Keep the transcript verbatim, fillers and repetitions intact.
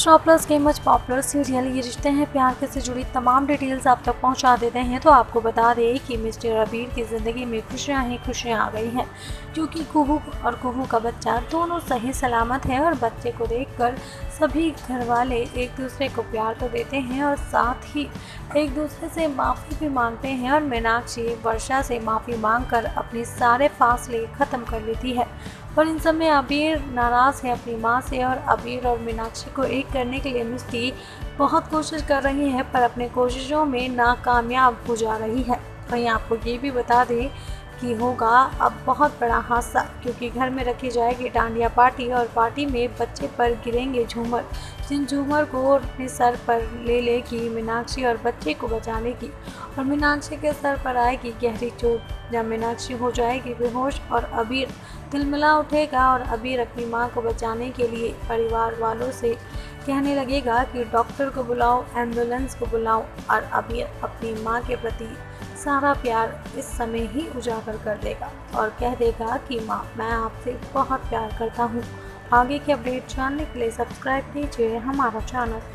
Extra plus के much popular serial ये रिश्ते हैं प्यार के से जुड़ी तमाम डिटेल्स आप तक पहुंचा देते हैं। तो आपको बता दें कि मिस्टर अबीर की ज़िंदगी में खुशियां ही खुशियां आ गई हैं, क्योंकि कुहू और कुहू का बच्चा दोनों सही सलामत है और बच्चे को देखकर सभी घर वाले एक दूसरे को प्यार तो देते हैं और साथ ही एक दूसरे से माफ़ी भी मांगते हैं। और मीनाक्षी वर्षा से माफ़ी मांगकर अपने सारे फासले ख़त्म कर लेती है और इन सब में अबीर नाराज़ है अपनी माँ से। और अबीर और मीनाक्षी को एक करने के लिए मिष्टी बहुत कोशिश कर रही है पर अपने कोशिशों में नाकामयाब हो जा रही है। वहीं आपको ये भी बता दें कि होगा अब बहुत बड़ा हादसा, क्योंकि घर में रखी जाएगी डांडिया पार्टी और पार्टी में बच्चे पर गिरेंगे झूमर, जिन झूमर को अपने सर पर ले लेगी मीनाक्षी और बच्चे को बचा लेगी। और मीनाक्षी के सर पर आएगी गहरी चोट, जब मीनाक्षी हो जाएगी बेहोश और अबीर तिलमिला उठेगा। और अबीर अपनी माँ को बचाने के लिए परिवार वालों से कहने लगेगा कि डॉक्टर को बुलाओ, एम्बुलेंस को बुलाओ। और अबीर अपनी माँ के प्रति सारा प्यार इस समय ही उजागर कर देगा और कह देगा कि माँ मैं आपसे बहुत प्यार करता हूँ। आगे के अपडेट जानने के लिए सब्सक्राइब कीजिए हमारा चैनल।